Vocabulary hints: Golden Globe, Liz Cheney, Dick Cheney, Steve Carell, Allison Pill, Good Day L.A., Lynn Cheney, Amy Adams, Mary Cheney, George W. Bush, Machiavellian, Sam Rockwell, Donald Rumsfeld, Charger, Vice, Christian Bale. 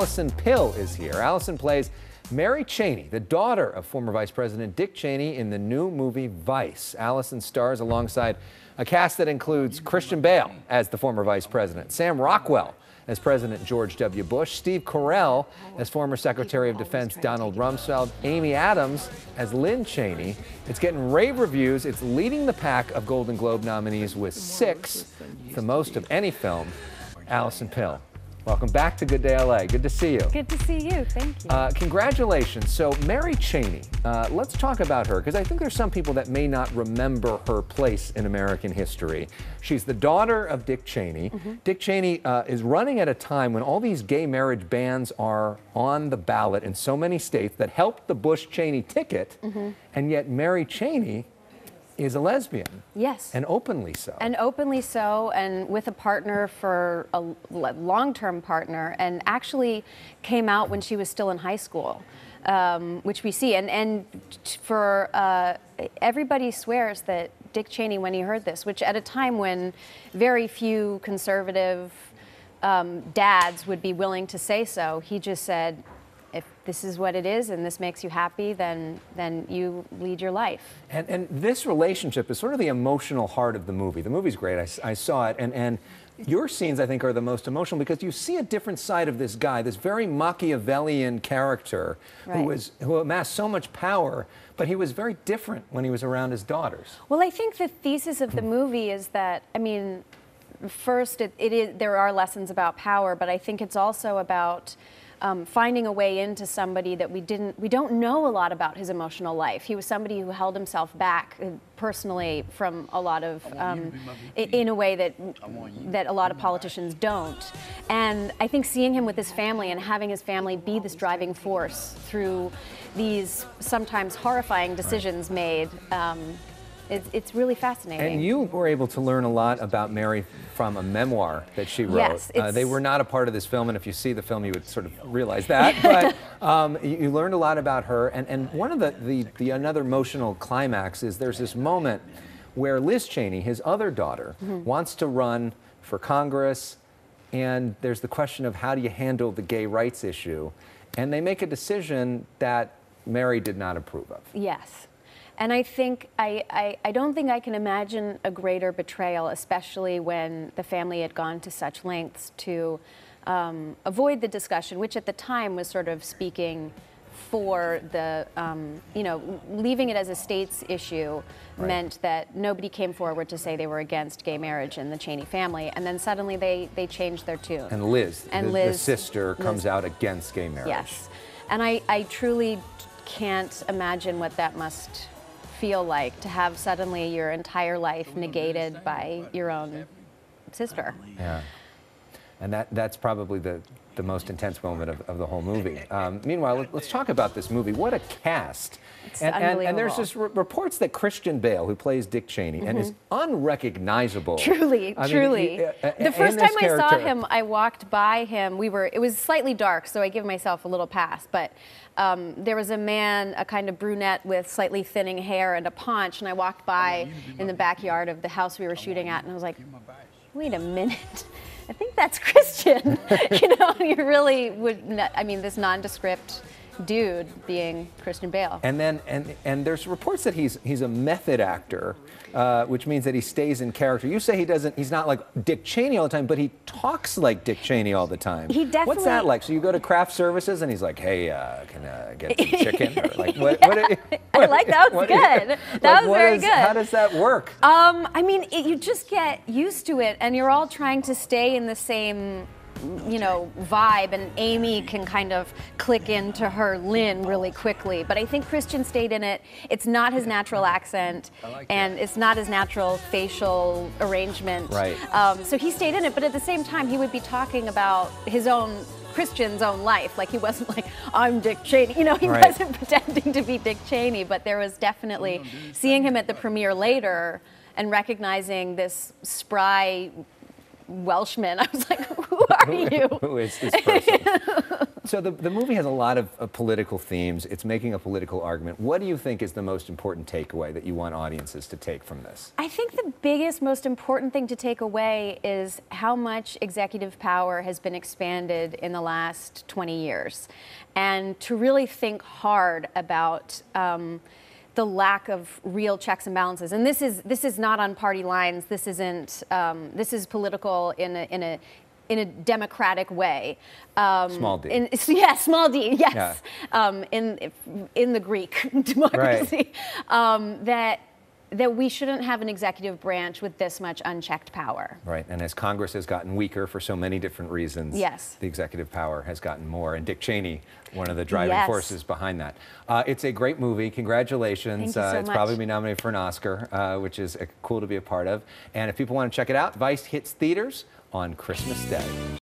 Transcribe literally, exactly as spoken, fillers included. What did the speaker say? Allison Pill is here. Allison plays Mary Cheney, the daughter of former Vice President Dick Cheney, in the new movie Vice. Allison stars alongside a cast that includes Christian Bale as the former Vice President, Sam Rockwell as President George W. Bush, Steve Carell as former Secretary of Defense Donald Rumsfeld, Amy Adams as Lynn Cheney. It's getting rave reviews. It's leading the pack of Golden Globe nominees with six, the most of any film. Allison Pill, welcome back to Good Day L A. Good to see you. Good to see you. Thank you. Uh, congratulations. So Mary Cheney, uh, let's talk about her, because I think there's some people that may not remember her place in American history. She's the daughter of Dick Cheney. Mm-hmm. Dick Cheney uh, is running at a time when all these gay marriage bans are on the ballot in so many states that helped the Bush-Cheney ticket, mm-hmm. and yet Mary Cheney is a lesbian. Yes. And openly so. And openly so, and with a partner for a long-term partner, and actually came out when she was still in high school, um, which we see. And, and for uh, everybody swears that Dick Cheney, when he heard this, which at a time when very few conservative um, dads would be willing to say so, he just said, if this is what it is and this makes you happy, then then you lead your life. And, and this relationship is sort of the emotional heart of the movie. The movie's great. I, I saw it. And, and your scenes, I think, are the most emotional because you see a different side of this guy, this very Machiavellian character, right, who was, who amassed so much power, but he was very different when he was around his daughters. Well, I think the thesis of the movie is that, I mean, first, it, it is, there are lessons about power, but I think it's also about Um, finding a way into somebody that we didn't, we don't know a lot about his emotional life. He was somebody who held himself back personally from a lot of, um, in a way that that a lot of politicians don't. And I think seeing him with his family and having his family be this driving force through these sometimes horrifying decisions made, um, It's, it's really fascinating. And you were able to learn a lot about Mary from a memoir that she wrote. Yes, uh, they were not a part of this film, and if you see the film, you would sort of realize that. But um, you, you learned a lot about her. And, and one of the, the, the another emotional climax is there's this moment where Liz Cheney, his other daughter, mm-hmm. wants to run for Congress. And there's the question of how do you handle the gay rights issue? And they make a decision that Mary did not approve of. Yes. And I think, I, I, I don't think I can imagine a greater betrayal, especially when the family had gone to such lengths to um, avoid the discussion, which at the time was sort of speaking for the, um, you know, leaving it as a state's issue, right, meant that nobody came forward to say they were against gay marriage in the Cheney family. And then suddenly they, they changed their tune. And Liz, and the, Liz, the sister, comes Liz. out against gay marriage. Yes. And I, I truly can't imagine what that must feel like, to have suddenly your entire life negated by your own sister. Yeah, and that that's probably the the most intense moment of, of the whole movie. Um, meanwhile, let's talk about this movie. What a cast! It's and, unbelievable. And, and there's just re reports that Christian Bale, who plays Dick Cheney, mm-hmm. and is unrecognizable. Truly, I truly. Mean, he, uh, the first time I character. saw him, I walked by him. We were. It was slightly dark, so I give myself a little pass, but. Um, there was a man, a kind of brunette with slightly thinning hair and a paunch, and I walked by in the backyard of the house we were shooting at, and I was like, wait a minute, I think that's Christian. You know, you really would not, I mean, this nondescript dude being Christian Bale. And then, and and there's reports that he's he's a method actor, uh, which means that he stays in character. You say he doesn't, he's not like Dick Cheney all the time, but he talks like Dick Cheney all the time. He definitely. What's that like? So you go to craft services and he's like, hey, uh, can I get some chicken? Or like, what, yeah, what are you, what, I like that was good. You, that like, was very is, good. How does that work? Um, I mean, it, you just get used to it, and you're all trying to stay in the same, you know, vibe, and Amy can kind of click into her Lynn really quickly. But I think Christian stayed in it. It's not his natural accent, like and that. it's not his natural facial arrangement. Right. Um, so he stayed in it, but at the same time, he would be talking about his own, Christian's own life. Like, he wasn't like, I'm Dick Cheney. You know, he right. wasn't pretending to be Dick Cheney, but there was definitely, seeing him at the premiere later and recognizing this spry Welshman, I was like, who are you? Who is this person? So the, the movie has a lot of, of political themes. It's making a political argument. What do you think is the most important takeaway that you want audiences to take from this? I think the biggest, most important thing to take away is how much executive power has been expanded in the last twenty years. And to really think hard about um, the lack of real checks and balances. And this is, this is not on party lines. This isn't, um, this is political in a, in a, in a democratic way. Um, small d. In, yeah, small d, yes. Yeah. Um, in, in the Greek democracy. Right. Um, that, that we shouldn't have an executive branch with this much unchecked power. Right, and as Congress has gotten weaker for so many different reasons, yes, the executive power has gotten more. And Dick Cheney, one of the driving yes. forces behind that. Uh, it's a great movie. Congratulations. Thank you so uh, it's much. Probably been nominated for an Oscar, uh, which is uh, cool to be a part of. And if people want to check it out, Vice hits theaters on Christmas Day.